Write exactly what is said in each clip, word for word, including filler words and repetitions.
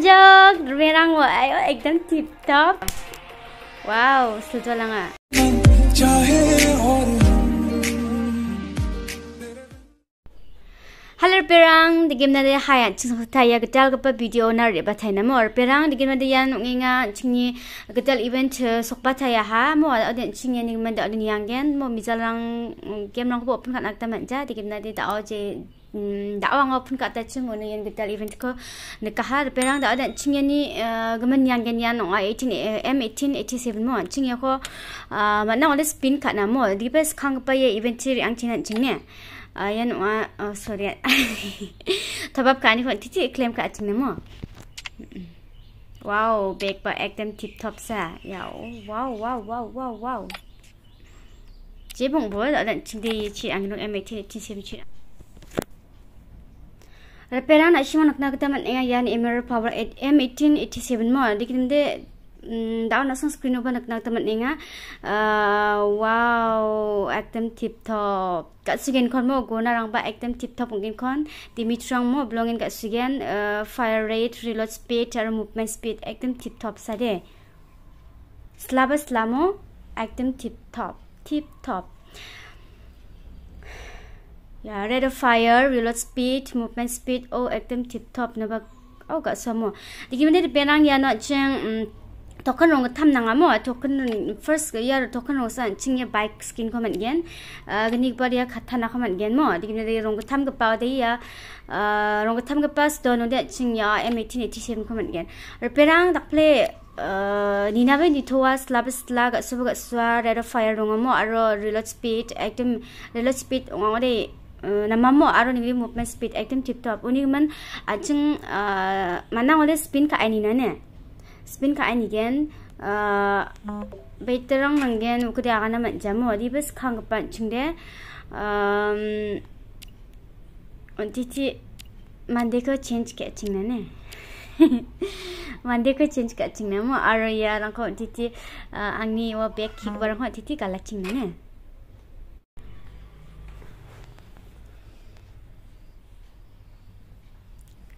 jog berang wa ayo ekdam tip top. Wow, setuju lah nggak? Hello perang, di game nade hayat cing saya ketal kepa video nari batai nama or perang di game nade yang nginga cingi ketal event sok batai ha mau ada ada cingi ni mana ada yang gen mau misalnya game orang buat pun kan akta manja di game nade tak oje dakwang open kat atas ngono yang kita event ko nekahar perang da ada cingnya ni gemen yang genian no M eighteen eighty-seven mo cingnya ko mana oleh spin kat namo di bes khang pa ye event ri ang cingnya cingnya yan wa sorry tabab kani ko titi claim kat cingnya mo wow big pa ekdam tip top sa ya wow wow wow wow wow jebong bo da ada cingde chi ang no M eighteen eighty-seven Perang nak siapa nak nak kita mana yang M eighteen eighty-seven power M eighteen eighty-seven mal, dikirim deh down langsung screen over nak nak kita mana? Wow, aktem tip top. Kat sugian kon mau guna orang ba aktem tip top mungkin kon. Dimitrang mau belongin kat sugian fire rate, reload speed, cara movement speed aktem tip top saja. Selaba selamo aktem tip top, tip top. Ya, rate of fire, reload speed, movement speed, oh, aktem tip top, nampak, oh, gak semua. Jadi mana perang ya nak ceng token orang tham nangamu, token first ya token orang san cengnya bike skin komen gen, gini pada ya kata nak komen gen mo. Jadi mana orang tham kepala dia, orang tham kepala sedon dia cengnya M eighteen eighty-seven komen gen. Perang tak play. Ni nabe ni tuas labis laga sebab sebab rate of fire orang mo, aro reload speed, aktem reload speed orang ada. Nama mo, arun ini movement speed, aktem tip top. Unik man, acing mana oleh spin ka ini nane, spin ka ini gen. Beterang mungkin aku dia akan amat jamu. Di bus kang kepancing deh. Untici mandeko change ke acing nane. Mandeko change ke acing nane. Mo arun ya, langkau untici angni wa back kick barang kau untici kalah acing nane.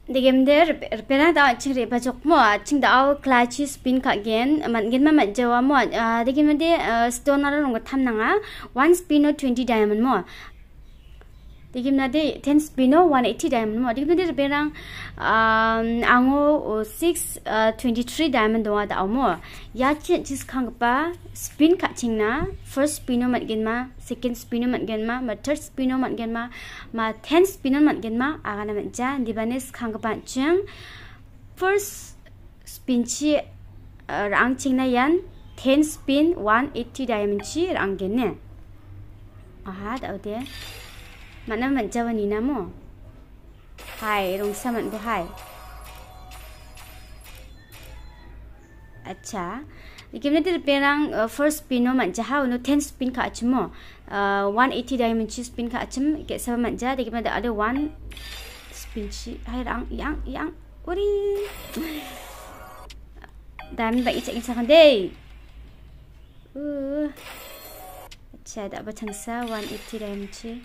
Degam der perang da ching re bajok mo ching da clutch spin ka gen man gen ma jawa mo degam de stone ara rong tham nanga one spin twenty diamond mo degam na de ten spin one eighty diamond mo degam de perang ango six twenty-three diamond do da mo ya chi chis khang pa spin ka ching na first spin ma gen ma second spin ma gen ma third spin ma gen ma ma tenth spin ma gen ma aga na ja dibanes khang pa chang first spin chi rang ching na yan tenth spin one eighty diamond chi rang gen ne aha da de mana ma ja wani na mo hai rong sa man bo hai acha Ikem nanti perang first spin macam jahau, no ten spin ka acemo, one eighty diamond spin ka acem, iket sama macam jah. Ikem nanti ada one spin si, hai rang, yang, yang, uri. Diamond baik cek insakan day. Uh, saya tak bercangsa one eighty diamond si.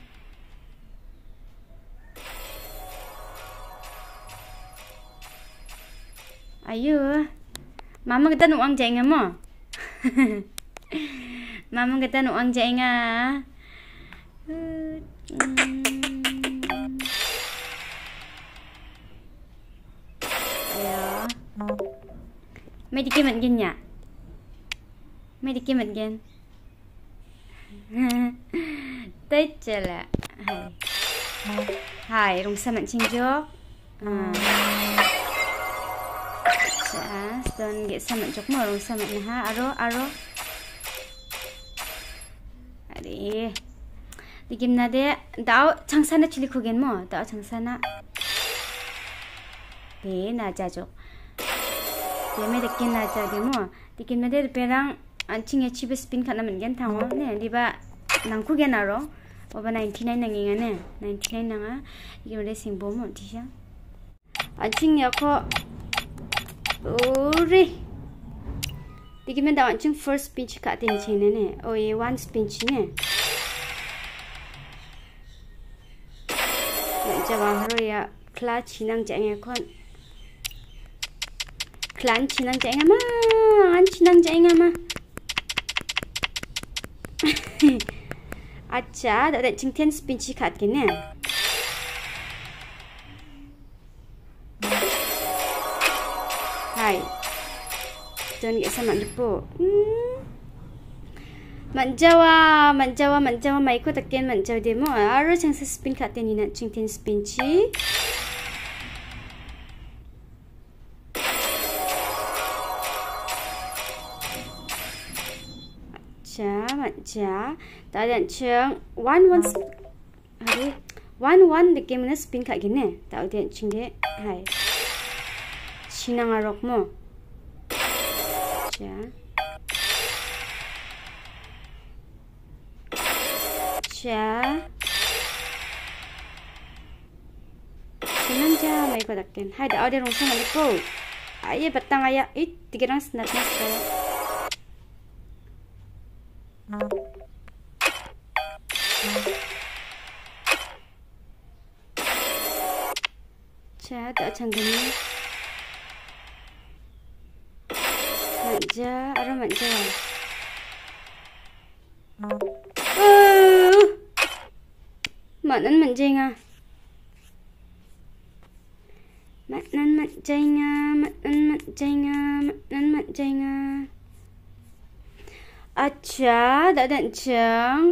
Ayo. Mama kita nuang jenga mo. Mama kita nuang jenga. Ayo. May di kiman gen ya. May di kiman gen. Tecela. Hai, rung saman cingjok. Don get samat jok mo rong samat na ha aro aro ari digim na de dao changsana chili khugen mo dao changsana be na ja jok be me de kin na ja de mo digim na de perang anching achieve spin khana men gen thango ne diba nang khugen aro oba ninety-nine nanginga ne ninety-nine nanga digim de singbo mo tisha anching yakho Uri, dikit mana wancing first pinch kat ini cina ne, oh ye one pinch ne. Macam apa ya, clutch nang jangan kon. Clancy ng jainga ma, clancy ng jainga ma. Acha, đã định chính thiên spin chi khát cái nè. Hai, jangan gak sama lepo. Manjawa, manjawa, manjawa, maiko takkan manjawa demo. Aru jangan spin khát ini nak chính thiên spin chi. Cha, ta dan cheng one one hari one one the game na spin kha gine ta dan cheng de hai sinang arok mo cha cha sinang ja mai ko dakken hai da audio rong sang le ko ai batang aya it tigerang snap na so Cha tak canggih ni. Manja, ada manja. Uh, mana manja ngah? Mana manja ngah? Mana manja ngah? Mana manja ngah? Acha, tak ada cang.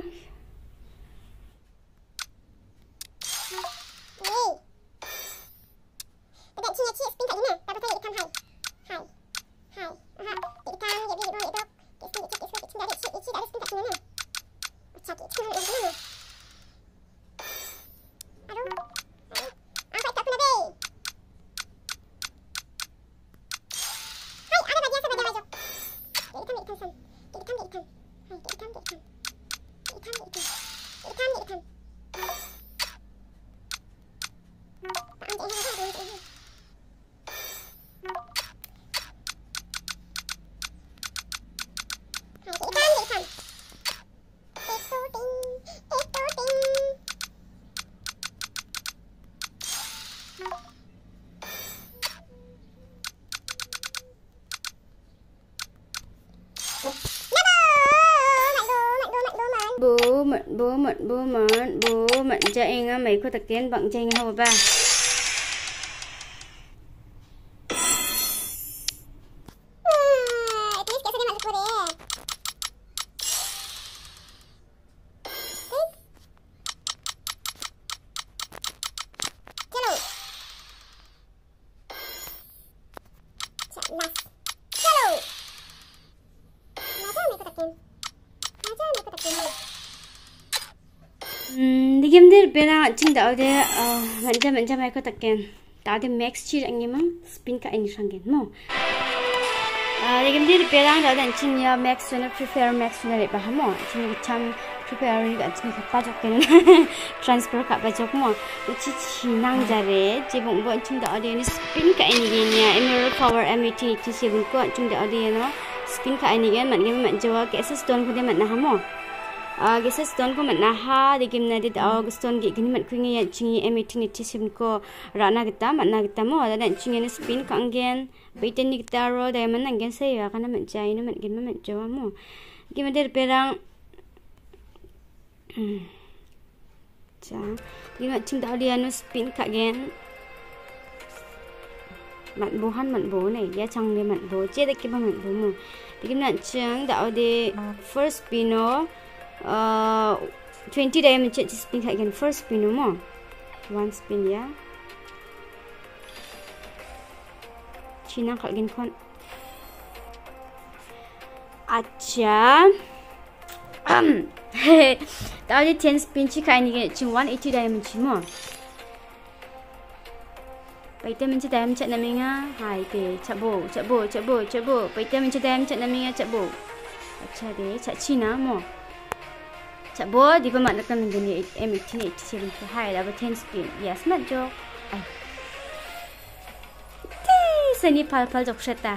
Bố mận bố mận bố mận chạy nga mấy cô thực tiến bằng tranh hồ ba Bena ching dao de manja manja mai ko takken ta de max chi angi mang spin ka ani sangen mo a de gem de bela da dan ching ya max na prepare max na le ba mo ching chang prepare ni da ching ka pa jok ken transfer ka ba jok mo chi chi nang ja re je bong bong ching dao de ni spin ka ani ge ni emerald power M eighteen eighty-seven ko ching dao de no spin ka ani ge man ge man jawa ke ss don ko de man na ha mo आ गेसे stone को मना हा देखिम ना दे आ stone के गनिमत खुंगे चिंगी M eighteen eighty-seven को राना गता मना गता मो आदा चिंगे ने स्पिन कांगेन बेटन निकता रो डायमंड अंगेन से या कना मन जाय ने मन गिन मन जवा मो गिम देर पेरांग चा गिम चिंग दालिया नो स्पिन कागेन मन बोहान मन बो ने या चंग ने मन बो जे देखिम मन बो मो गिम ना चंग दाओ दे फर्स्ट पिनो Uh, twenty diamond check spin again. First spin no more. One spin ya. China again con. Acha. Um. Hey. That was ten spin. She kind of one eighty diamond check more. Paita mencet diamond check namanya. Hai pe. Cebo. Cebo. Cebo. Cebo. Paita mencet diamond check namanya. Cebo. Acha deh. Check China more. Cakap, di pemandangan kami dengan M eighteen eighty-seven tu, hai, dapat ten spin, yes, macam jok. Tee, seni pal-pal jok serta.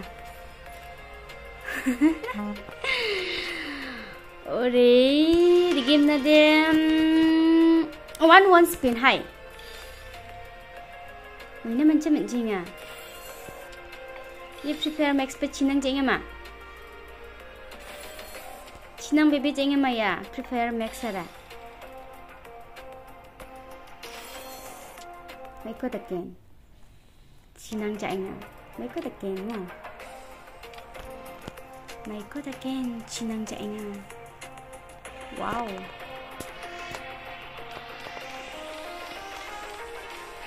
Oreh, di game nade one one spin, hai. Ini macam macam jinga. ये prepare max पे चिनंग जेंगे मा चिनंग baby जेंगे मा या prepare max हरा मैं को तकेन चिनंग जाएगा मैं को तकेन वो मैं को तकेन चिनंग जाएगा wow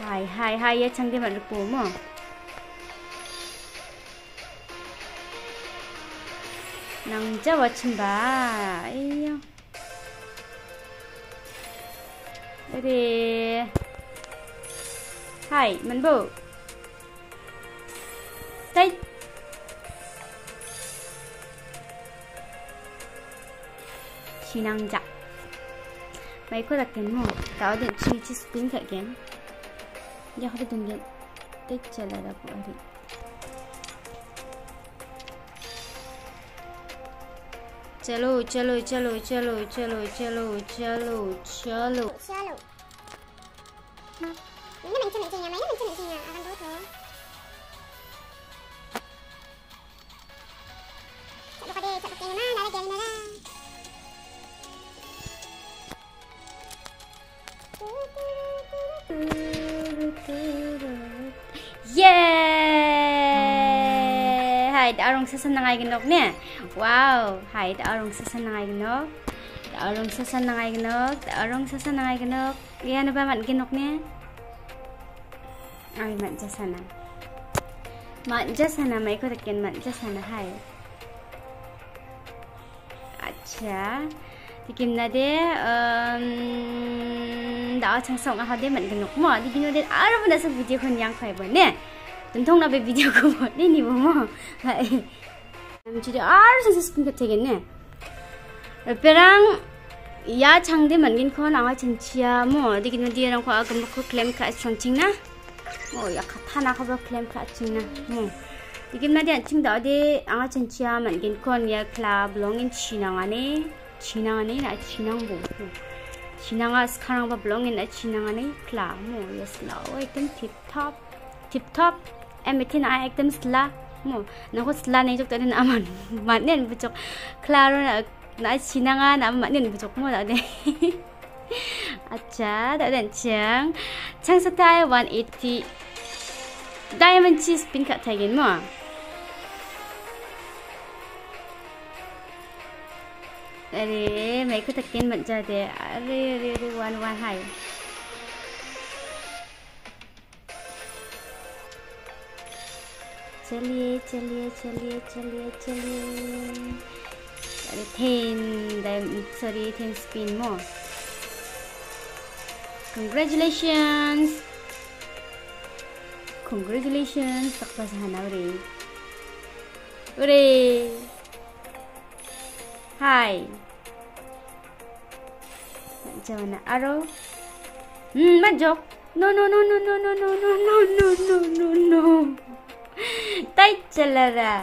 हाय हाय हाय ये चंदे मत रुको मो 낭자 와친다 에이요 에리 하이 만보 따잇 진앙자 마이코 닦겠노 나오든 치위치 스핀 닦겐 이제 허리 둥겐 떼짜라라고 허리 चलो चलो चलो चलो चलो चलो चलो चलो चलो Arong sasan na ngay ginog niya. Wow! Hi, arong sasan na ngay ginog. Arong sasan na ngay ginog. Arong sasan na ngay ginog. Iyan na ba man ginog niya? Ay, manja sana. Manja sana. May kutakin manja sana. Hi. Acha. Tikim na de. Um, dao chang song ako de man ginog mo. Di ginog din. Araw mo na sa video ko niyang kaya ba niya? Untung na video ko mo ni ni mo. Hay. Nam chide ar sa skin ka tegenne. Perang ya changde mangin ko na wa chinchia mo. Dikin mo diyan ko agam ko claim ka chongching na. Mo ya ka thana ko claim ka ching na. Mo. Dikin na diyan ching da de anga chinchia mangin ko ya club longin chinangane. Chinangane na chinang bo. Chinanga skarang ba longin na chinangane club mo. Yes law item tip top. Tip top, M eighteen eighty-seven item sla, mo, nako sla na yung talo na aman, manen bucok, klaro na na sinangan na manen bucok mo na de, acha, da den chang, chang sa tayo one eighty, diamond cheese pin ka tayin mo, ali, may ko takin matja de, ali ali ali one one high. चलिए चलिए चलिए चलिए चलिए अरे then sorry then spin मो congratulations congratulations सकता सहना उरे उरे हाय जवाना आरो हम्म मत joke no no no no no no no no no no no Tay chalara.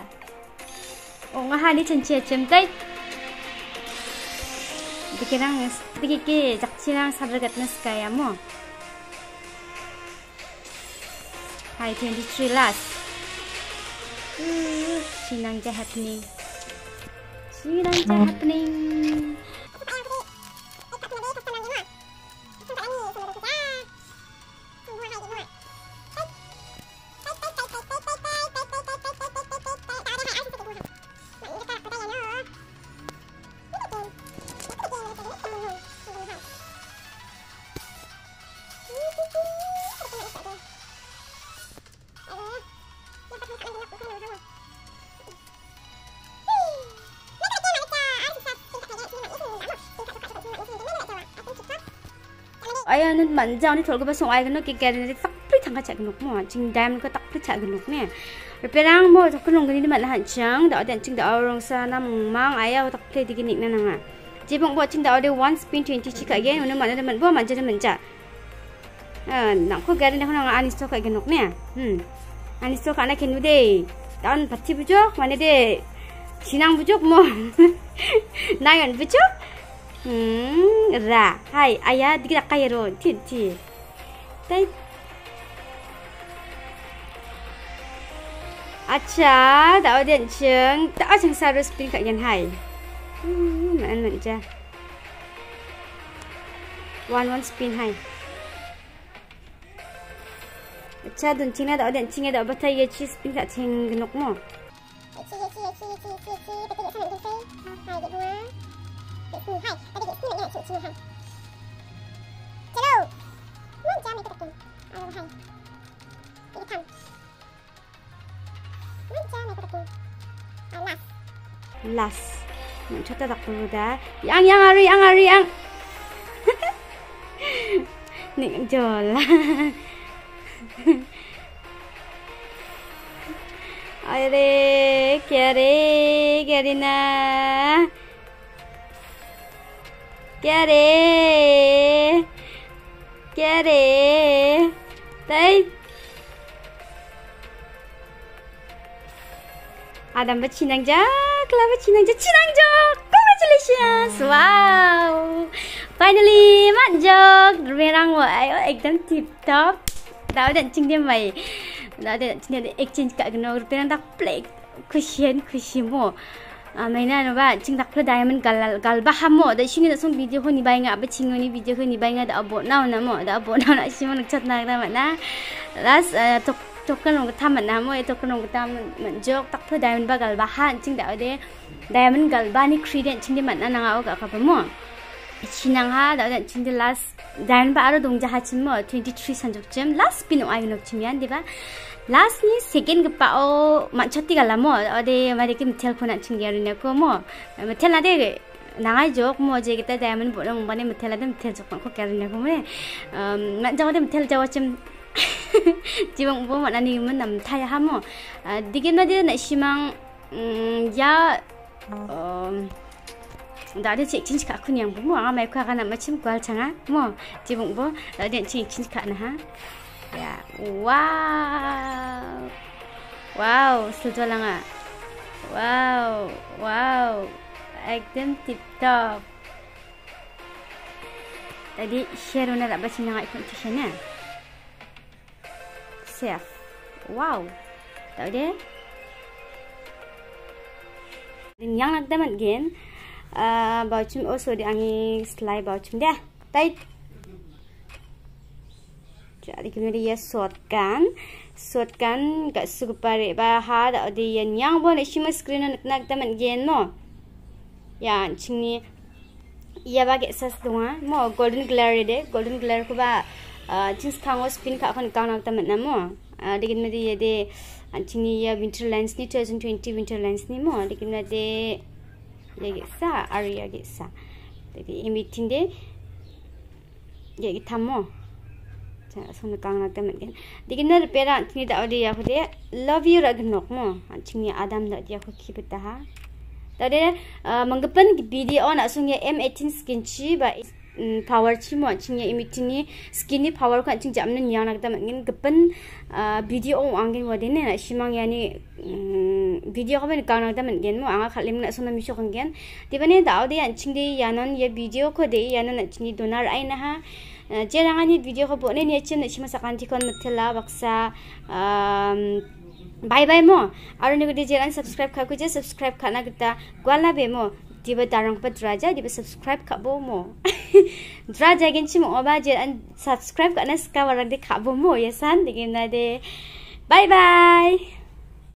O nga hani chanchia chim tay. Dikirang dikiki jakchirang sabragat na skaya mo. Hi twenty-three last. Sinang ja happening. Sinang ja happening. 아야는 만자니 돌고봐 송아이는 깨깨는 딱풀 장가 작은 녹모 지금 다음은 딱풀 작은 녹네 베랑 뭐 작은 농근이 만 한창 나 어디 한층 나 어롱사 나망망 아야 딱풀 되긴 있나나 지봉 버칭 나 어디 원 스핀 twenty 치카게 오늘 만나는 만뭐 만자는 만자 아 나코 가르네 하나 안 있어 가게 녹네 음안 있어 가나 캔우데 난 바티 부족 만에데 진앙 부족 뭐 나연 부족 Hmm, ra. Hai, ayah dikira kaya ron. Tid, tid. Tay. Acha tak ada ceng, tak ada sarus pin kat yan hai. Hmm, mana nak je. One one spin hai. Acha dun cing tak ada cing tak betul ye cheese pin kat ceng genok mo. Last, nak cerita tak perlu dah. Yang yang hari yang hari yang ni jola. Aye, kiare, kiarina, kiare, kiare, tay. Adam bercinang je, Clara bercinang je, cinang je. Congratulations! Wow! Finally, mat je. Merang way, ekdam tip top. Dah ada cing dia mai. Dah ada cing dia exchange kat kena. Rupiah tak play. Khusian khusimu. Mainan apa? Cing tak perlu diamond gal gal bahamu. Dah sini dah sung video ni bayang apa cingu ni video ni bayang dah abot nau nama dah abot nau nak siapa nak chat nak ramai na. Last tok. Token orang kita mana mo, token orang kita menjok tak perlu diamond bagal bahan, cing dah ada diamond gal bahani credit cing di mana nangau kat apa mo, cinang ha dah ada cing di last diamond baru dong jahat cing mo twenty three sanjok cing last pinu ayunok cingian deba last ni second kepao macam tiga lamo ada mereka metel pun nak cingian ni aku mo metel nanti nangai jok mo je kita diamond boleh umpan metel ada metel jok nak kau ni aku mo, macam ada metel jawab cing Jibang pun mana ni mana nampai hamu. Dikit nanti nak simang ya dah ada cik cincin kat aku ni yang pun orang Melayu akan nama macam kual canggah. Mo jibang pun dah ada cik cincin kat nah. Ya, wow, wow, setuju langa. Wow, wow, ekdem tip top. Tadi share orang tak baca nak ikut kisahnya. Wow, tahu deh. Dan yang nak dapat gen, baucum also di angin slide baucum deh. Tight. Jadi kemudian dia sortkan, sortkan kat supaya bahar atau dia yang boleh cuma screen nak nak dapat gen no. Ya, cini. Ia bagai sas doang. Mau golden glare deh, golden glare ku bah. Jenis kangos pin kat aku nak tamat nama. Dekat mana dia de, anjing ni winter lens ni twenty twenty winter lens ni mo. Dekat mana de, lagi sa, area lagi sa. Tapi emitin de, lagi tamo. Jangan asal nak nak tamat kan. Dekat mana perang anjing dah ada aku de, love you ragnok mo. Anjing ni Adam dah dia aku kibat dah. Tadi menggepen video nak sungai M eighteen skinci ba. Power cimo, cingnya imitin ni skin ni power kan cing jamnya ni anak kita mungkin kepen video orang angin wadi ni, cimang yani video kau ni kau anak kita mungkin mau angak halim nak sunam isu angin, tiba ni dah ada yang cing deh, yanan ya video kau deh, yanan cing donar aina ha, jerangan ni video kau buat ni ni cing cima sakantikon mutila baksa. Bye bye mo, orang ni kita jeran subscribe kau je subscribe kau nak kita guala be mo. Tiba darang pet raja, tiba subscribe kat bomo. Raja genci mau apa je, an subscribe kat naskah orang dek kat bomo ya san, degina de. Bye bye.